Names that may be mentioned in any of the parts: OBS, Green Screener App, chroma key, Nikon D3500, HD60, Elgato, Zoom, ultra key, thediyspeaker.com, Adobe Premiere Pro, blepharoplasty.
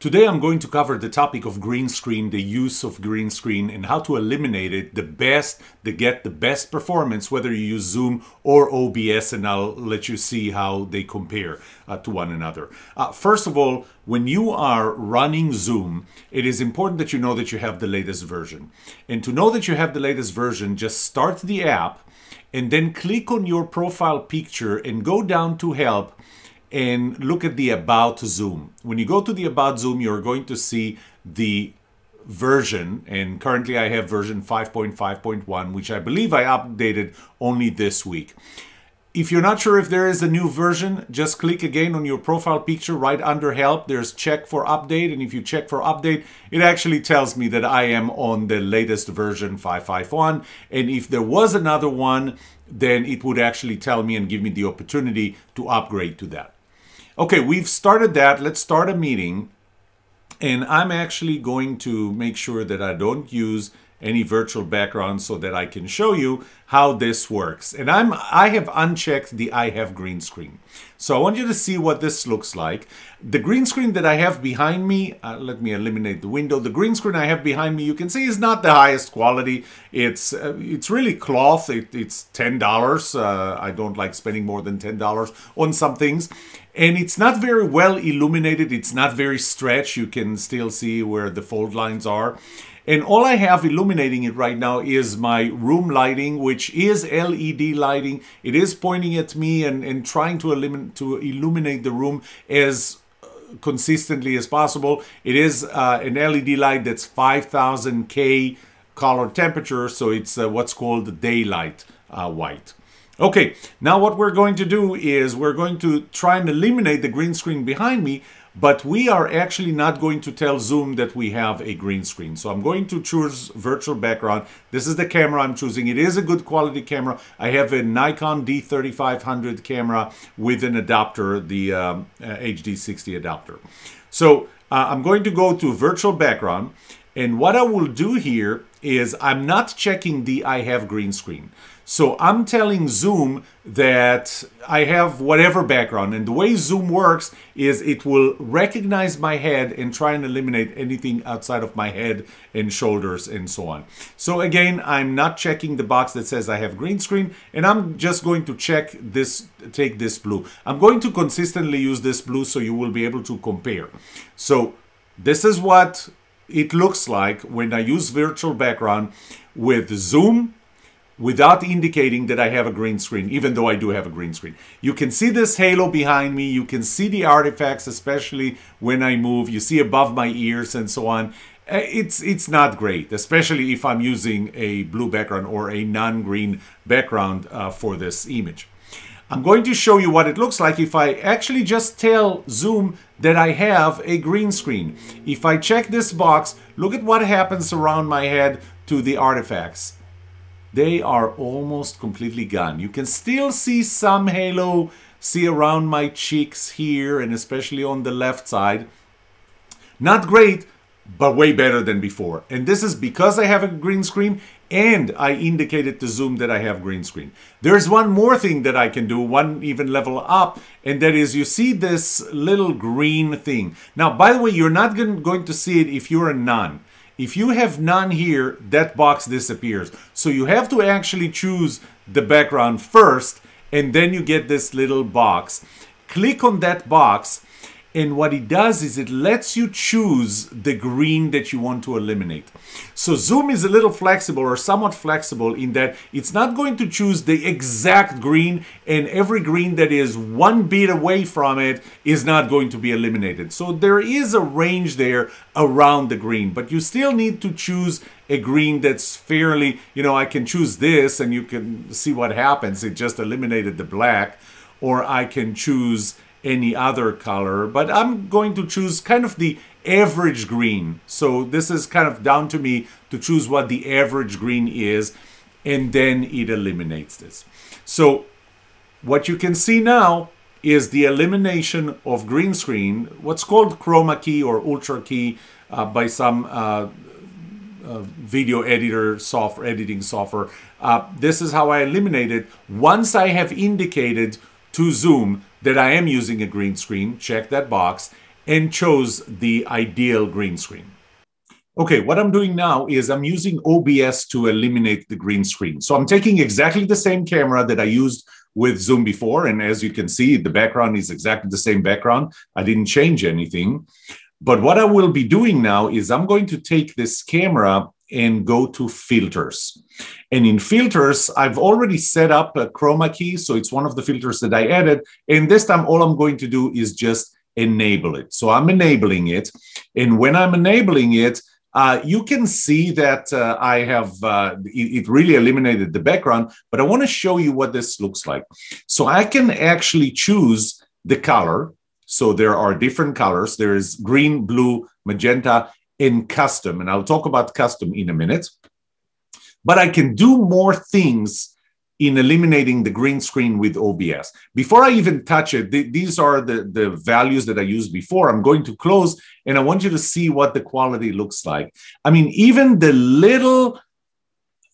Today I'm going to cover the topic of green screen, the use of green screen, and how to eliminate it the best to get the best performance, whether you use Zoom or OBS, and I'll let you see how they compare to one another. First of all, when you are running Zoom, it is important that you know that you have the latest version. And to know that you have the latest version, just start the app and then click on your profile picture and go down to Help and look at the About Zoom. When you go to the About Zoom, you're going to see the version, and currently I have version 5.5.1, which I believe I updated only this week. If you're not sure if there is a new version, just click again on your profile picture right under Help. There's Check for Update, and if you check for Update, it actually tells me that I am on the latest version 5.5.1, and if there was another one, then it would actually tell me and give me the opportunity to upgrade to that. Okay, we've started that. Let's start a meeting, and I'm actually going to make sure that I don't use any virtual background so that I can show you how this works. And I have unchecked the I have green screen. So I want you to see what this looks like. The green screen that I have behind me, let me eliminate the window. The green screen I have behind me, you can see, is not the highest quality. It's really cloth. It's $10. I don't like spending more than $10 on some things. And it's not very well illuminated. It's not very stretched. You can still see where the fold lines are. And all I have illuminating it right now is my room lighting, which is LED lighting. It is pointing at me and trying to illuminate the room as consistently as possible. It is an LED light that's 5000K color temperature, so it's what's called daylight white. Okay, now what we're going to do is we're going to try and eliminate the green screen behind me, but we are actually not going to tell Zoom that we have a green screen. So I'm going to choose virtual background. This is the camera I'm choosing. It is a good quality camera. I have a Nikon D3500 camera with an adapter, the HD60 adapter. So I'm going to go to virtual background. And what I will do here is I'm not checking the I have green screen. So I'm telling Zoom that I have whatever background. And the way Zoom works is it will recognize my head and try and eliminate anything outside of my head and shoulders and so on. So again, I'm not checking the box that says I have green screen, and I'm just going to check this, take this blue. I'm going to consistently use this blue so you will be able to compare. So this is what it looks like when I use virtual background with Zoom, without indicating that I have a green screen, even though I do have a green screen. You can see this halo behind me. You can see the artifacts, especially when I move. You see above my ears and so on. It's not great, especially if I'm using a blue background or a non-green background for this image. I'm going to show you what it looks like if I actually just tell Zoom that I have a green screen. If I check this box, look at what happens around my head to the artifacts. They are almost completely gone. You can still see some halo, see around my cheeks here, and especially on the left side. Not great, but way better than before. And this is because I have a green screen and I indicated to Zoom that I have green screen. There's one more thing that I can do, one even level up, and that is you see this little green thing. Now, by the way, you're not going to see it if you're a none. If you have none here, that box disappears. So you have to actually choose the background first, and then you get this little box. Click on that box, and what it does is it lets you choose the green that you want to eliminate. So Zoom is a little flexible, or somewhat flexible, in that it's not going to choose the exact green, and every green that is 1 bit away from it is not going to be eliminated. So there is a range there around the green, but you still need to choose a green that's fairly, you know, I can choose this and you can see what happens. It just eliminated the black, or I can choose any other color, but I'm going to choose kind of the average green. So this is kind of down to me to choose what the average green is, and then it eliminates this. So what you can see now is the elimination of green screen, what's called chroma key or ultra key by some video editor software, editing software. This is how I eliminate it once I have indicated to Zoom that I am using a green screen. Check that box, and chose the ideal green screen. Okay, what I'm doing now is I'm using OBS to eliminate the green screen. So I'm taking exactly the same camera that I used with Zoom before. And as you can see, the background is exactly the same background. I didn't change anything. But what I will be doing now is I'm going to take this camera and go to filters. And in filters, I've already set up a chroma key. So it's one of the filters that I added. And this time, all I'm going to do is just enable it. So I'm enabling it. And when I'm enabling it, you can see that I have, it really eliminated the background, but I want to show you what this looks like. So I can actually choose the color. So there are different colors. There is green, blue, magenta, and custom. And I'll talk about custom in a minute. But I can do more things in eliminating the green screen with OBS. Before I even touch it, these are the values that I used before. I'm going to close, and I want you to see what the quality looks like. I mean, even the little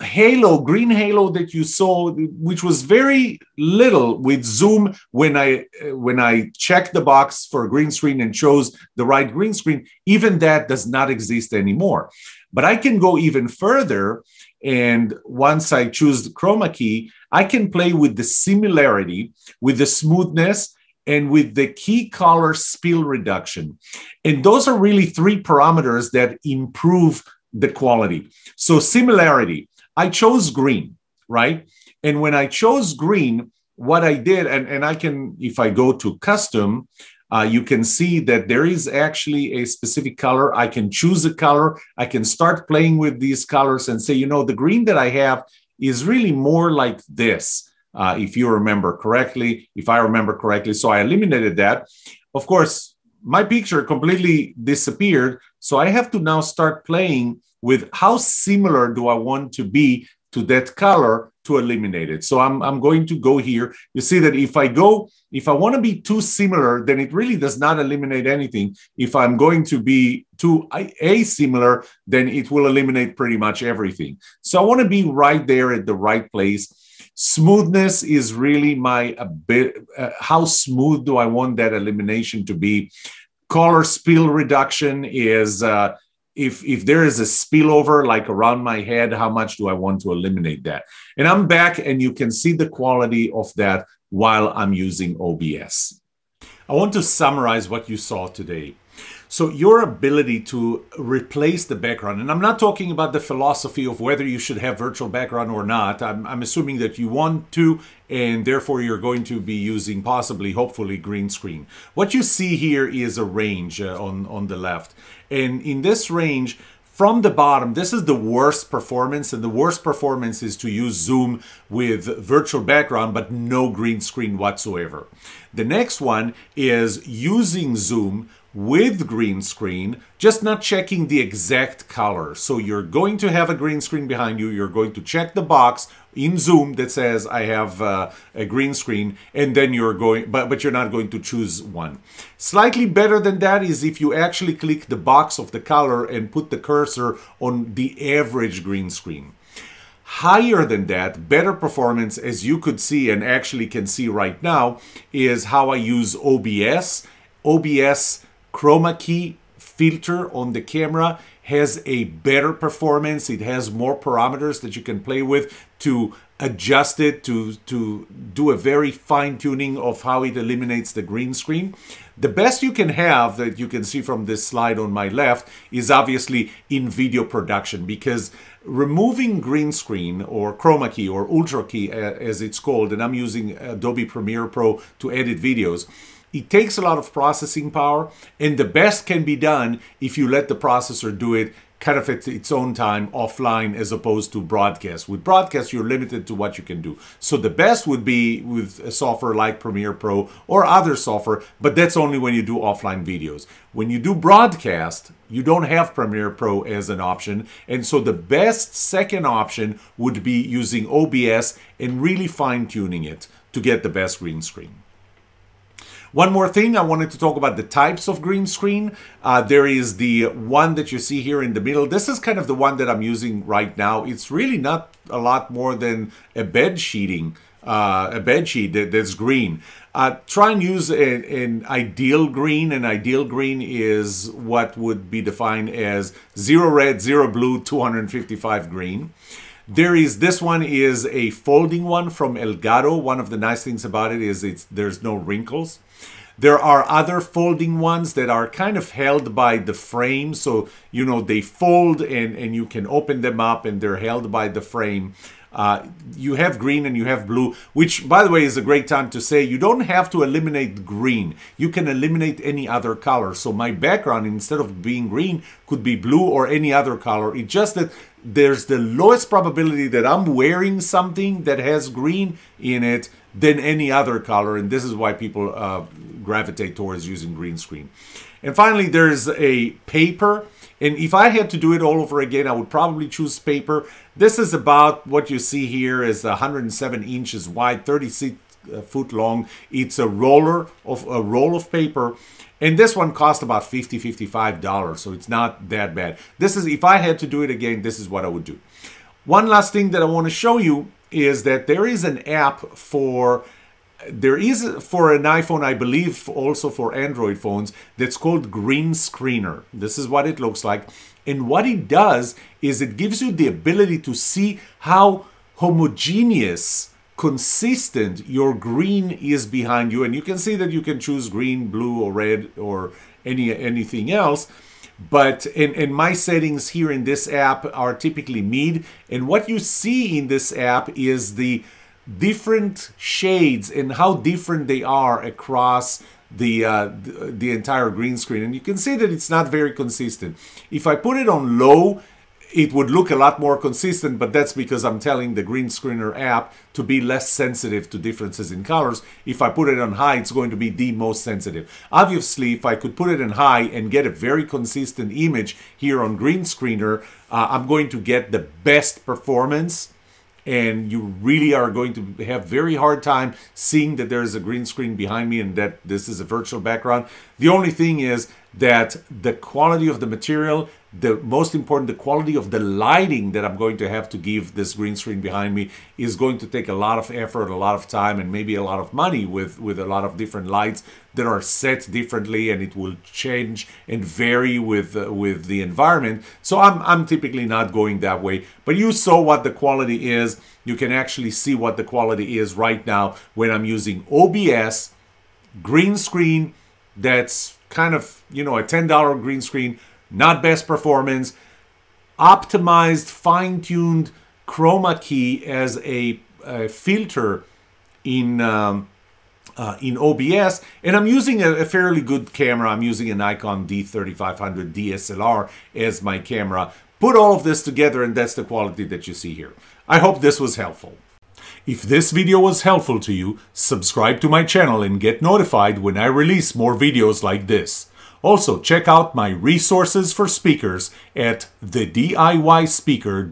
halo, green halo that you saw, which was very little with Zoom when I checked the box for a green screen and chose the right green screen, even that does not exist anymore. But I can go even further, and once I choose the chroma key, I can play with the similarity, with the smoothness, and with the key color spill reduction. And those are really three parameters that improve the quality. So similarity, I chose green, right? And when I chose green, what I did, and I can, if I go to custom, you can see that there is actually a specific color. I can choose a color. I can start playing with these colors and say, you know, the green that I have is really more like this, if you remember correctly, if I remember correctly. So I eliminated that. Of course, my picture completely disappeared. So I have to now start playing with how similar do I want to be to that color to eliminate it. So I'm going to go here. You see that if I want to be too similar, then it really does not eliminate anything. If I'm going to be too asimilar, then it will eliminate pretty much everything. So I want to be right there at the right place. Smoothness is really my how smooth do I want that elimination to be. Color spill reduction is if there is a spillover like around my head, how much do I want to eliminate that? And I'm back, and you can see the quality of that while I'm using OBS. I want to summarize what you saw today. So your ability to replace the background, and I'm not talking about the philosophy of whether you should have virtual background or not. I'm assuming that you want to, and therefore you're going to be using possibly, hopefully, green screen. What you see here is a range on the left. And in this range, from the bottom, this is the worst performance, and the worst performance is to use Zoom with virtual background, but no green screen whatsoever. The next one is using Zoom with green screen, just not checking the exact color. So you're going to have a green screen behind you, you're going to check the box in Zoom that says I have a green screen, and then you're going, but you're not going to choose one. Slightly better than that is if you actually click the box of the color and put the cursor on the average green screen. Higher than that, better performance, as you could see and actually can see right now, is how I use OBS. OBS chroma key filter on the camera has a better performance. It has more parameters that you can play with to adjust it, to do a very fine tuning of how it eliminates the green screen. The best you can have, that you can see from this slide on my left, is obviously in video production, because removing green screen or chroma key or ultra key as it's called, and I'm using Adobe Premiere Pro to edit videos, it takes a lot of processing power, and the best can be done if you let the processor do it kind of at its own time offline, as opposed to broadcast. With broadcast, you're limited to what you can do. So the best would be with a software like Premiere Pro or other software, but that's only when you do offline videos. When you do broadcast, you don't have Premiere Pro as an option, and so the best second option would be using OBS and really fine-tuning it to get the best green screen. One more thing, I wanted to talk about the types of green screen. There is the one that you see here in the middle. This is kind of the one that I'm using right now. It's really not a lot more than a bed sheeting a bed sheet that's green. Try and use an ideal green. An ideal green is what would be defined as 0 red, 0 blue, 255 green. There is, this one is a folding one from Elgato. One of the nice things about it is there's no wrinkles. There are other folding ones that are kind of held by the frame. So, you know, they fold and you can open them up and they're held by the frame. You have green and you have blue, which, by the way, is a great time to say you don't have to eliminate green. You can eliminate any other color. So my background, instead of being green, could be blue or any other color. It's just that there's the lowest probability that I'm wearing something that has green in it than any other color, and this is why people gravitate towards using green screen. And finally, there's a paper. And if I had to do it all over again, I would probably choose paper. This is about what you see here is 107 inches wide, 36 foot long. It's a roll of paper. And this one cost about $50–$55, so it's not that bad. This is, if I had to do it again, this is what I would do. One last thing that I want to show you is that there is an app for... There is for an iPhone, I believe, also for Android phones, that's called Green Screener. This is what it looks like. And what it does is it gives you the ability to see how homogeneous, consistent your green is behind you. And you can see that you can choose green, blue, or red, or anything else. But in my settings here in this app are typically mid. And what you see in this app is the different shades and how different they are across the entire green screen. And you can see that it's not very consistent. If I put it on low, it would look a lot more consistent, but that's because I'm telling the Green Screener app to be less sensitive to differences in colors. If I put it on high, it's going to be the most sensitive. Obviously, if I could put it on high and get a very consistent image here on Green Screener, I'm going to get the best performance. And you really are going to have very hard time seeing that there is a green screen behind me and that this is a virtual background. The only thing is that the quality of the material, the most important, the quality of the lighting that I'm going to have to give this green screen behind me is going to take a lot of effort, a lot of time, and maybe a lot of money with a lot of different lights that are set differently, and it will change and vary with the environment. So I'm typically not going that way. But you saw what the quality is. You can actually see what the quality is right now when I'm using OBS, green screen, that's kind of, you know, a $10 green screen, not best performance, optimized, fine-tuned chroma key as a filter in OBS, and I'm using a fairly good camera. I'm using a Nikon D3500 DSLR as my camera. Put all of this together and that's the quality that you see here. I hope this was helpful. If this video was helpful to you, subscribe to my channel and get notified when I release more videos like this. Also, check out my resources for speakers at thediyspeaker.com.